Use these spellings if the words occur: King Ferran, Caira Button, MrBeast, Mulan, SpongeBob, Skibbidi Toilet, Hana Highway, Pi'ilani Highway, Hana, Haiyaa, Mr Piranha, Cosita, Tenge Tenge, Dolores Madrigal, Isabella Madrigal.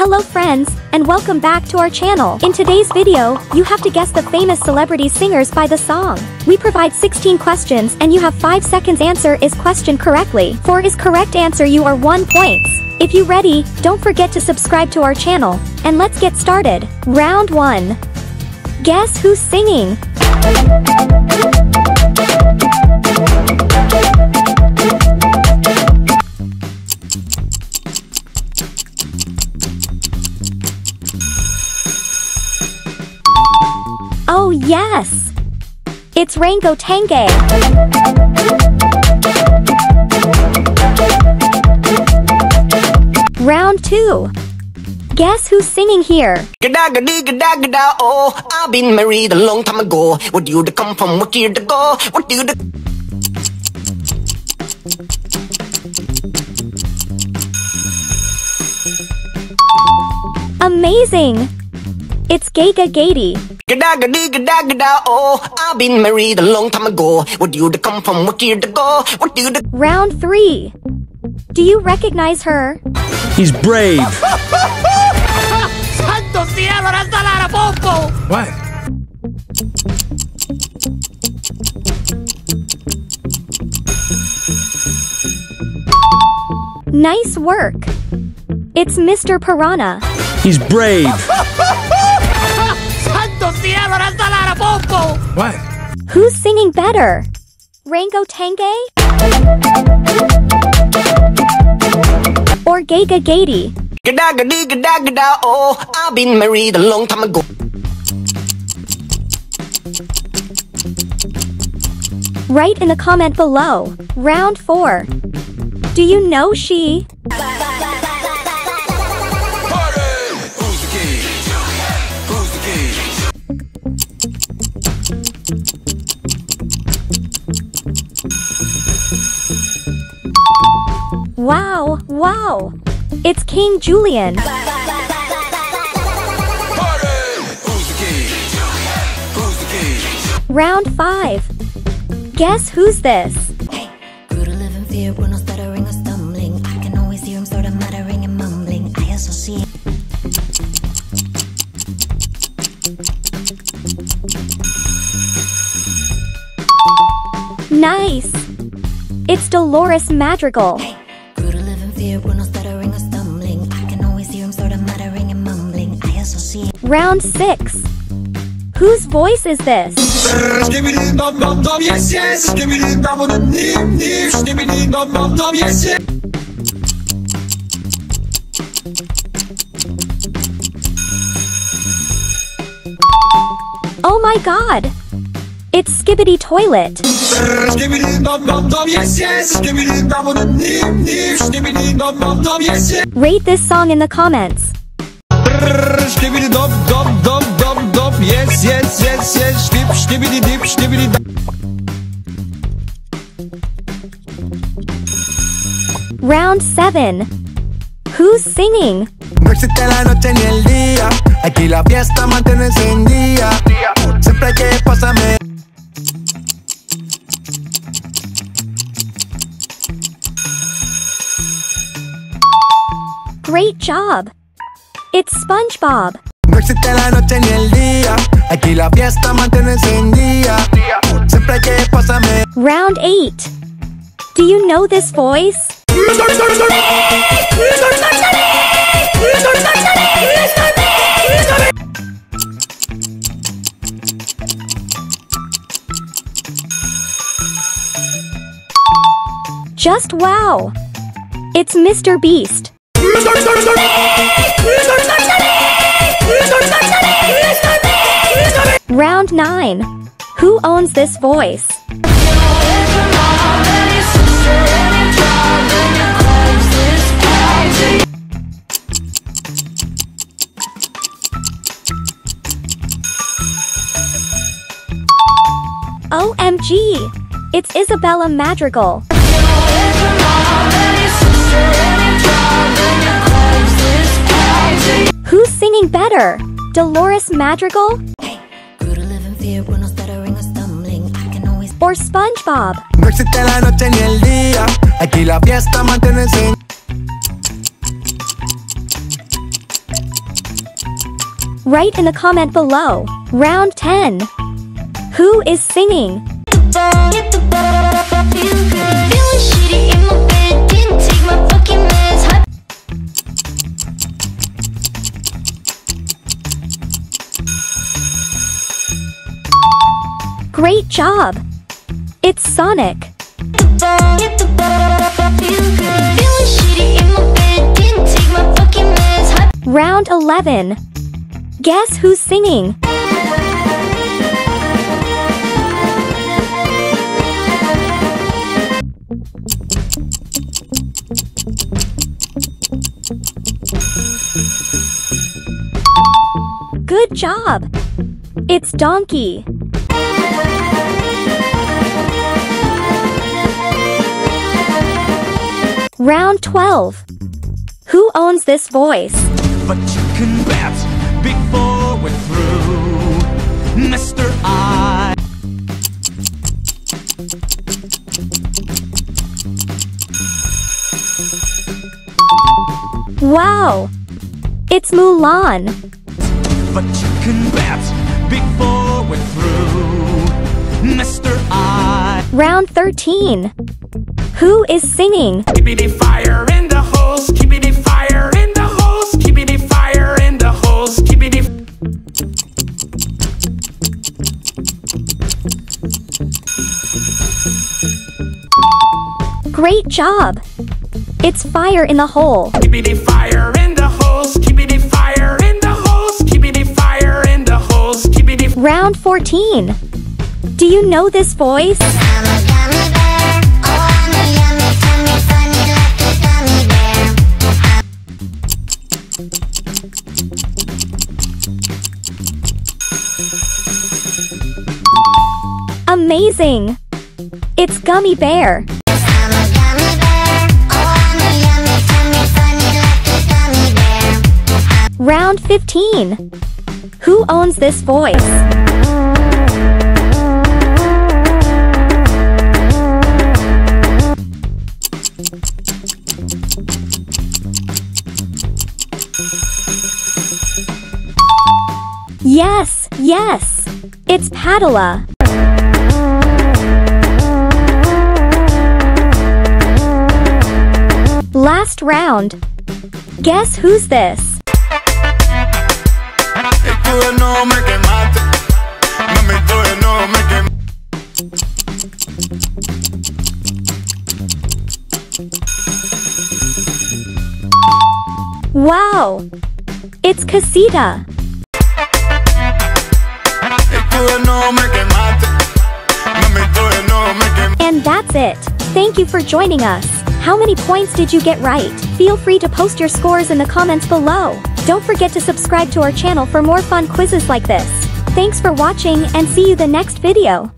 Hello friends, and welcome back to our channel. In today's video, you have to guess the famous celebrity singers by the song. We provide 16 questions and you have 5 seconds answer is question correctly. For is correct answer you are 1 points. If you ready, don't forget to subscribe to our channel, and let's get started. Round 1. Guess who's singing? Oh yes! It's Rango Tenge! Round 2. Guess who's singing here? Oh, I've been married a long time ago. What do you come from? What do you go? What do you do? Amazing! It's Gaga Gady. Oh, I've been married a long time ago. What do you come from? What do you go? What do you do? Round 3. Do you recognize her? He's brave. What? Nice work. It's Mr. Piranha. He's brave. What? Who's singing better? Rango Tenge? Or Gaga Gady? Oh, I've been married a long time ago. Write in the comment below. Round 4. Do you know she? Wow, wow! It's King Julian. Round 5. Guess who's this? Hey, grew to live in fear, we're not stuttering or stumbling. I can always hear him sort of muttering and mumbling. I also see him. Nice! It's Dolores Madrigal. Hey, grew to live in fear, we're not stuttering or stumbling. I can always hear him sort of muttering and mumbling. I also see him. Round 6. Whose voice is this? Oh my god! It's Skibbidi Toilet. Rate this song in the comments. Yes, yes, yes, yes. Dip, skibbidi, dip, skibbidi. Round 7. Who's singing? No existe la noche ni el día. Aquí la fiesta mantiene encendida. Siempre hay que pasarme. Great job. It's SpongeBob. No existe la noche ni el día. Aquí la fiesta mantiene encendida. Siempre hay que pasarme. Round 8. Do you know this voice? Just wow! It's Mr. Beast. Round 9. Who owns this voice? OMG! It's Isabella Madrigal. Who's singing better? Dolores Madrigal? Or SpongeBob? No existe la noche ni el día. Aquí la fiesta mantiene sin. Write in the comment below. Round 10. Who is singing? Great job! It's Sonic. Round 11. Guess who's singing? Good job! It's Donkey. Round 12. Who owns this voice? But you can bet before we're through, Mr. I. Wow! It's Mulan. But you can bet before we're through, Mr. I. Round 13. Who is singing? Skibbidi fire in the hole, skibbidi fire in the hole, skibbidi fire in the hole, skibbidi. Great job! It's fire in the hole. Skibbidi fire in the hole, skibbidi fire in the hole, skibbidi fire in the hole, skibbidi. Round 14. Do you know this voice? Amazing! It's Gummy Bear. I'm a gummy bear. Oh, I'm a yummy, tummy, funny like a gummy bear. Round 15. Who owns this voice? Yes, yes! It's Padilla. Last round. Guess who's this? Wow! It's Cosita. And that's it. Thank you for joining us. How many points did you get right? Feel free to post your scores in the comments below. Don't forget to subscribe to our channel for more fun quizzes like this. Thanks for watching and see you the next video.